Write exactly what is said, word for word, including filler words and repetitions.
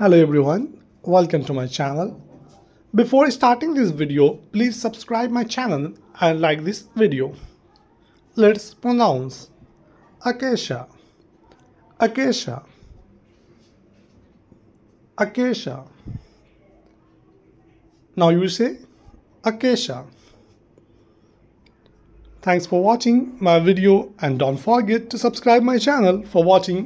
Hello everyone, welcome to my channel. Before starting this video, please subscribe my channel and like this video. Let's pronounce Acacia, Acacia, Acacia. Now you say Acacia. Thanks for watching my video and don't forget to subscribe my channel for watching